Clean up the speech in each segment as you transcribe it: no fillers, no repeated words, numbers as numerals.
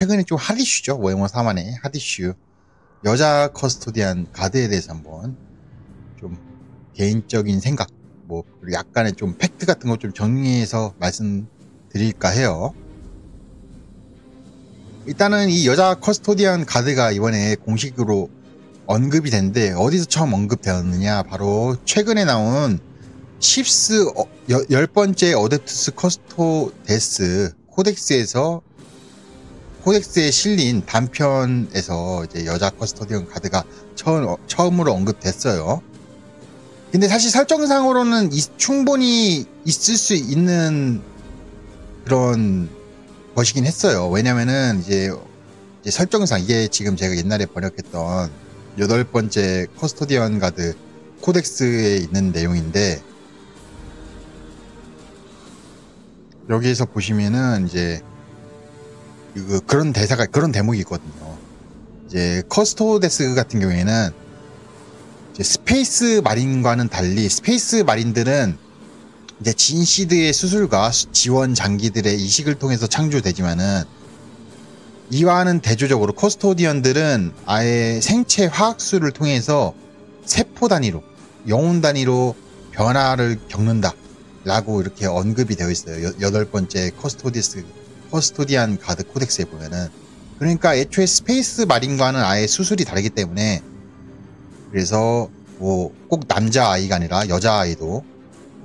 최근에 좀 핫 이슈죠. 워해머 4만의 핫 이슈. 여자 커스토디안 가드에 대해서 한번 좀 개인적인 생각, 뭐 약간의 좀 팩트 같은 거 좀 정리해서 말씀드릴까 해요. 일단은 이 여자 커스토디안 가드가 이번에 공식으로 언급이 됐는데, 어디서 처음 언급되었느냐, 바로 최근에 나온 십스 10번째 어댑투스 커스토데스 코덱스에 실린 단편에서 이제 여자 커스토디언 가드가 처음으로 언급됐어요. 근데 사실 설정상으로는 충분히 있을 수 있는 그런 것이긴 했어요. 왜냐면은 이제 설정상 이게 지금 제가 옛날에 번역했던 8번째 커스토디언 가드 코덱스에 있는 내용인데, 여기에서 보시면은 이제 그런 대사가, 그런 대목이 있거든요. 이제 커스토데스 같은 경우에는 이제 스페이스 마린과는 달리, 스페이스 마린들은 이제 진시드의 수술과 지원 장기들의 이식을 통해서 창조되지만은, 이와는 대조적으로 커스토디언들은 아예 생체 화학수를 통해서 세포 단위로, 영혼 단위로 변화를 겪는다 라고 이렇게 언급이 되어 있어요. 8번째 커스토디안 가드 코덱스에 보면은. 그러니까 애초에 스페이스 마린과는 아예 수술이 다르기 때문에, 그래서 뭐 꼭 남자아이가 아니라 여자아이도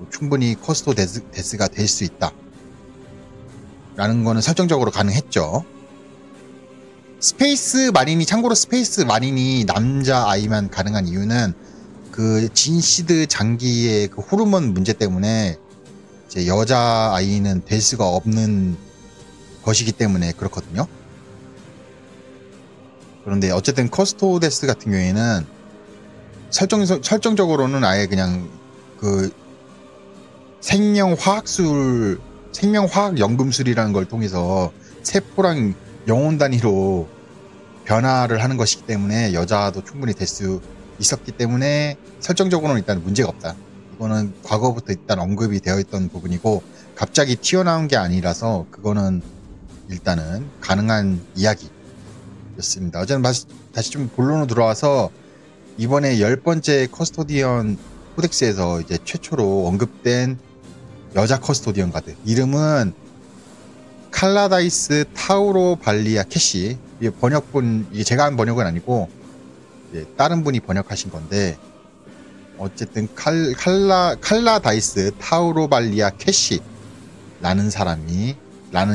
충분히 커스토데스가 될 수 있다 라는 거는 설정적으로 가능했죠. 스페이스 마린이, 참고로 스페이스 마린이 남자아이만 가능한 이유는 그 진시드 장기의 그 호르몬 문제 때문에 이제 여자아이는 될 수가 없는 것이기 때문에 그렇거든요. 그런데 어쨌든 커스토데스 같은 경우에는 설정적으로는 아예 그냥 그 생명화학 연금술이라는 걸 통해서 세포랑 영혼 단위로 변화를 하는 것이기 때문에 여자도 충분히 될 수 있었기 때문에 설정적으로는 일단 문제가 없다. 이거는 과거부터 일단 언급이 되어 있던 부분이고, 갑자기 튀어나온 게 아니라서 그거는 일단은 가능한 이야기였습니다. 어쨌든 다시 좀 본론으로 돌아와서, 이번에 10번째 커스토디언 코덱스에서 이제 최초로 언급된 여자 커스토디언 가드, 이름은 칼라다이스 타우로 발리아 캐시. 이게 번역본, 이게 제가 한 번역은 아니고 다른 분이 번역하신 건데, 어쨌든 칼라다이스 타우로 발리아 캐시 라는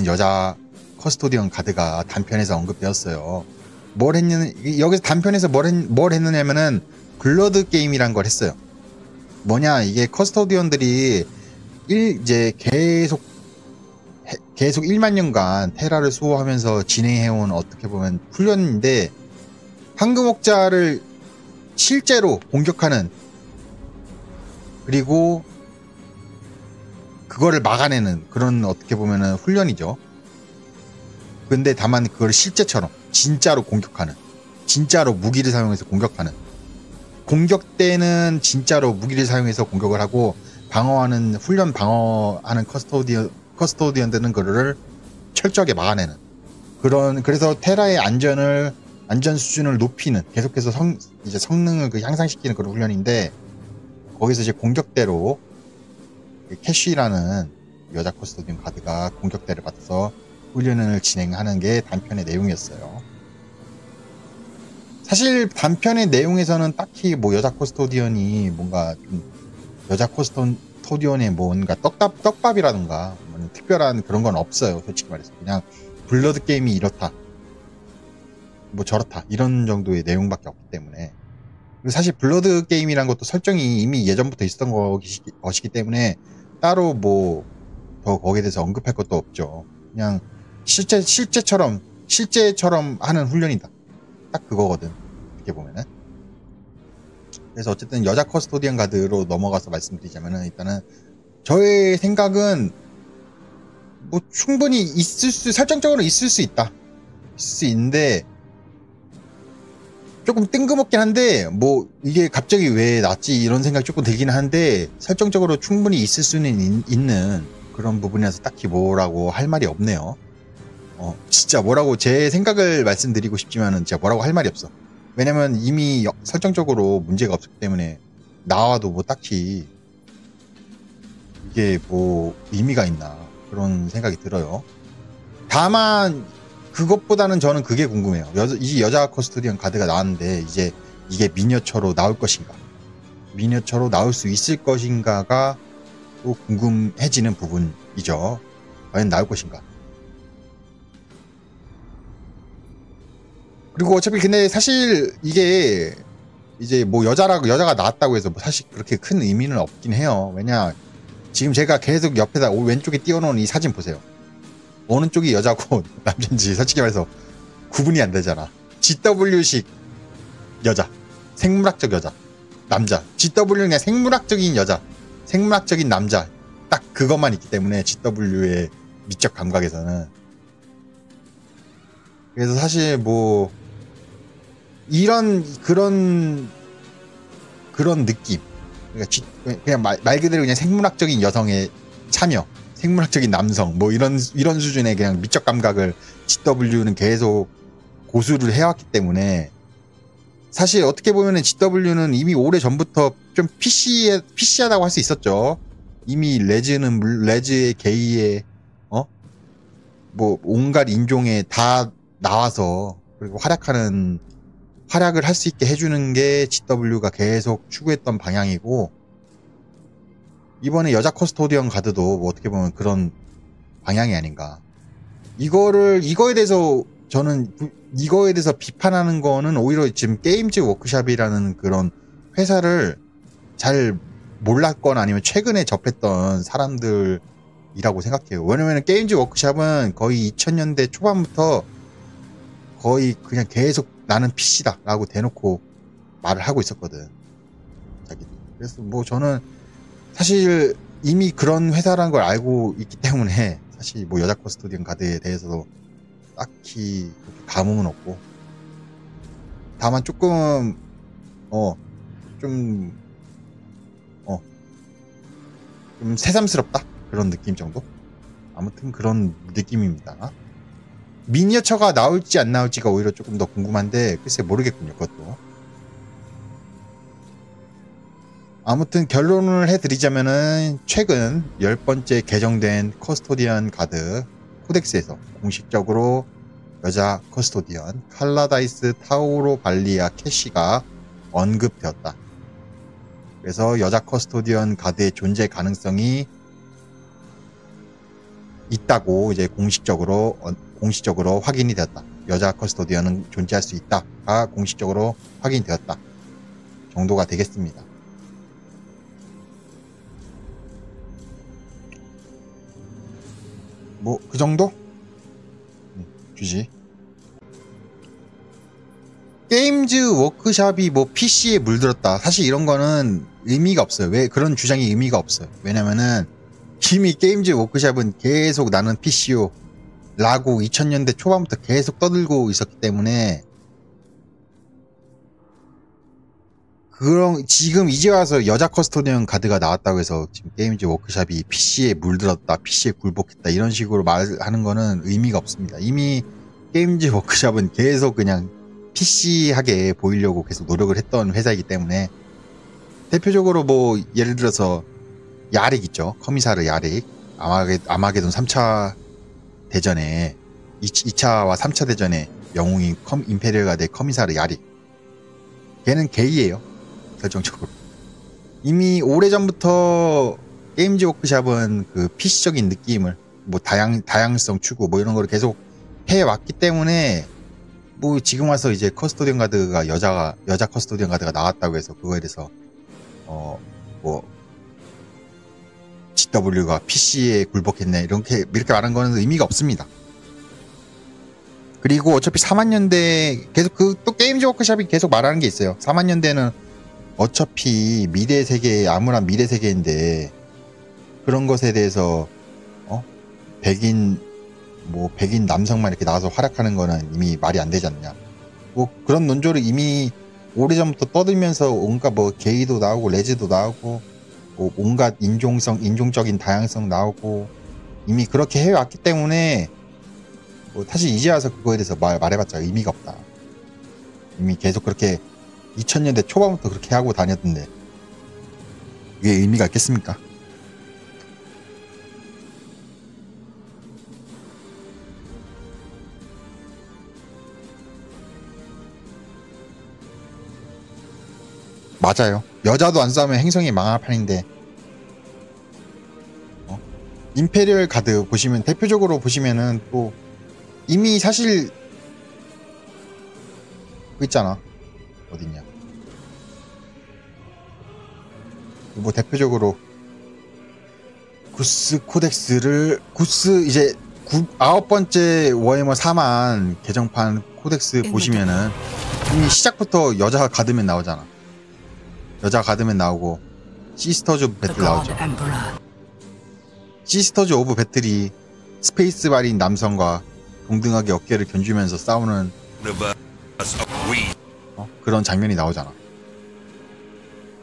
여자 커스토디언 가드가 단편에서 언급되었어요. 뭘 했냐, 여기서 단편에서 뭘 했느냐면은 블러드 게임이란 걸 했어요. 뭐냐, 이게 커스토디언들이 이제 계속 1만 년간 테라를 수호하면서 진행해온 어떻게 보면 훈련인데, 황금옥자를 실제로 공격하는, 그리고 그거를 막아내는 그런 어떻게 보면은 훈련이죠. 근데 다만 그걸 실제처럼 진짜로 공격하는, 진짜로 무기를 사용해서 공격하는, 공격 때는 진짜로 무기를 사용해서 공격을 하고, 방어하는, 훈련 방어하는 커스토디언들은 그거를 철저하게 막아내는 그런, 그래서 테라의 안전 수준을 높이는, 계속해서 성능을 향상시키는 그런 훈련인데, 거기서 이제 공격대로 캐쉬라는 여자 커스토디언 가드가 공격대를 받아서 훈련을 진행하는 게 단편의 내용이었어요. 사실 단편의 내용에서는 딱히 뭐 여자 커스토디언이 뭔가 좀, 여자 커스토디언의 뭔가 떡밥이라든가 특별한 그런 건 없어요. 솔직히 말해서 그냥 블러드 게임이 이렇다 뭐 저렇다 이런 정도의 내용밖에 없기 때문에, 사실 블러드 게임이란 것도 설정이 이미 예전부터 있었던 것이기 때문에 따로 뭐 더 거기에 대해서 언급할 것도 없죠. 그냥 실제처럼 하는 훈련이다, 딱 그거거든 이렇게 보면은. 그래서 어쨌든 여자 커스토디언 가드로 넘어가서 말씀드리자면은, 일단은 저의 생각은 뭐 충분히 설정적으로 있을 수 있다, 있을 수 있는데, 조금 뜬금없긴 한데 뭐 이게 갑자기 왜 났지 이런 생각이 조금 들긴 한데, 설정적으로 충분히 있을 수는 있는 그런 부분이라서 딱히 뭐라고 할 말이 없네요. 진짜 뭐라고 제 생각을 말씀드리고 싶지만은 진짜 뭐라고 할 말이 없어. 왜냐면 이미 설정적으로 문제가 없기 때문에 나와도 뭐 딱히 이게 뭐 의미가 있나 그런 생각이 들어요. 다만 그것보다는 저는 그게 궁금해요. 이 여자 커스토디언 가드가 나왔는데 이제 이게 미니어처로 나올 것인가, 미니어처로 나올 수 있을 것인가가 또 궁금해지는 부분이죠. 과연 나올 것인가. 그리고 어차피 근데 사실 이게 이제 뭐 여자가 나왔다고 해서 뭐 사실 그렇게 큰 의미는 없긴 해요. 왜냐 지금 제가 계속 옆에다 왼쪽에 띄워놓은 이 사진 보세요. 어느 쪽이 여자고 남자인지 솔직히 말해서 구분이 안 되잖아. GW식 여자, 생물학적 여자, 남자. GW는 그냥 생물학적인 여자, 생물학적인 남자. 딱 그것만 있기 때문에 GW의 미적 감각에서는. 그래서 사실 뭐 이런 그런 느낌. 그러니까 그냥 말 그대로 그냥 생물학적인 여성의 참여, 생물학적인 남성 뭐 이런 수준의 그냥 미적 감각을 GW는 계속 고수를 해왔기 때문에 사실 어떻게 보면은 GW는 이미 오래 전부터 좀 PC하다고 할 수 있었죠. 이미 레즈의 게이의 뭐 온갖 인종에 다 나와서 그리고 활약을 할 수 있게 해주는 게 GW가 계속 추구했던 방향이고, 이번에 여자 커스토디언 가드도 뭐 어떻게 보면 그런 방향이 아닌가. 이거에 대해서 비판하는 거는 오히려 지금 게임즈 워크샵이라는 그런 회사를 잘 몰랐거나 아니면 최근에 접했던 사람들이라고 생각해요. 왜냐면 게임즈 워크샵은 거의 2000년대 초반부터 거의 그냥 계속 나는 PC다 라고 대놓고 말을 하고 있었거든. 그래서 뭐 저는 사실 이미 그런 회사라는 걸 알고 있기 때문에 사실 뭐 여자 커스토디언 가드에 대해서도 딱히 감흥은 없고, 다만 조금 좀 새삼스럽다 그런 느낌 정도. 아무튼 그런 느낌입니다. 미니어처가 나올지 안 나올지가 오히려 조금 더 궁금한데 글쎄 모르겠군요. 그것도 아무튼 결론을 해드리자면은 최근 10번째 개정된 커스토디언 가드 코덱스에서 공식적으로 여자 커스토디언 칼라다이스 타우로 발리아 캐시가 언급되었다. 그래서 여자 커스토디언 가드의 존재 가능성이 있다고 이제 공식적으로 확인이 되었다. 여자 커스토디언은 존재할 수 있다가 공식적으로 확인되었다 정도가 되겠습니다. 뭐 그 정도? 주지. 게임즈 워크샵이 뭐 PC에 물들었다, 사실 이런 거는 의미가 없어요. 왜 그런 주장이 의미가 없어요? 왜냐면은 이미 게임즈 워크샵은 계속 나는 PC요 라고 2000년대 초반부터 계속 떠들고 있었기 때문에 그런 지금 이제 와서 여자 커스토디언 가드가 나왔다고 해서 지금 게임즈 워크샵이 PC에 물들었다, PC에 굴복했다 이런 식으로 말하는 거는 의미가 없습니다. 이미 게임즈 워크샵은 계속 그냥 PC하게 보이려고 계속 노력을 했던 회사이기 때문에, 대표적으로 뭐 예를 들어서 야릭 있죠. 커미사르 야릭, 아마게돈 3차 대전에 2차와 3차 대전의 영웅인 임페리얼 가드의 커미사르 야릭, 걔는 게이예요. 결정적으로 이미 오래전부터 게임즈 워크샵은 그 PC적인 느낌을 뭐 다양성 추구 뭐 이런 걸 계속 해왔기 때문에 뭐 지금 와서 이제 커스토디언 가드가 여자 커스토디언 가드가 나왔다고 해서 그거에 대해서 뭐 GW가 PC에 굴복했네 이렇게 말한 거는 의미가 없습니다. 그리고 어차피 4만년대 계속 또 게임즈 워크샵이 계속 말하는 게 있어요. 4만년대는 어차피 암울한 미래 세계인데 그런 것에 대해서 백인 남성만 이렇게 나와서 활약하는 거는 이미 말이 안 되지 않냐. 뭐 그런 논조를 이미 오래전부터 떠들면서 온갖 뭐 게이도 나오고 레즈도 나오고 뭐 온갖 인종적인 다양성 나오고 이미 그렇게 해왔기 때문에 뭐 사실 이제 와서 그거에 대해서 말해봤자 의미가 없다. 이미 계속 그렇게 2000년대 초반부터 그렇게 하고 다녔는데 이게 의미가 있겠습니까? 맞아요. 여자도 안 싸우면 행성이 망하는 판인데 임페리얼 가드 보시면 대표적으로 보시면은 또 이미 사실 그 있잖아. 어딨냐. 뭐 대표적으로 구스 코덱스를 구스 이제 9번째 워해머 4만 개정판 코덱스 보시면은 이미 시작부터 여자 가드맨 나오잖아. 여자 가드맨 나오고 시스터즈 오브 배틀 나오죠. 시스터즈 오브 배틀이 스페이스 마린 남성과 동등하게 어깨를 견주면서 싸우는 그런 장면이 나오잖아.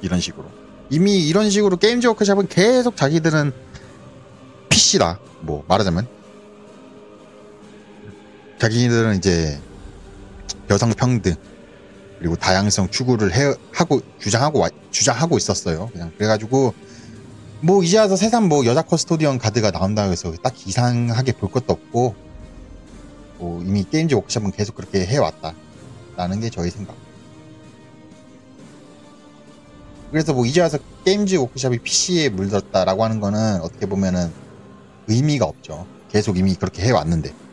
이런 식으로 이미 이런 식으로 게임즈 워크샵은 계속 자기들은 PC다 뭐 말하자면 자기들은 이제 여성평등 그리고 다양성 추구를 하고 주장하고 있었어요. 그냥 그래가지고 뭐 이제 와서 새삼 뭐 여자 커스토디언 가드가 나온다고 해서 딱히 이상하게 볼 것도 없고 뭐 이미 게임즈 워크샵은 계속 그렇게 해왔다 라는 게 저희 생각. 그래서 뭐 이제 와서 게임즈 워크샵이 PC에 물들었다라고 하는 거는 어떻게 보면은 의미가 없죠. 계속 이미 그렇게 해왔는데.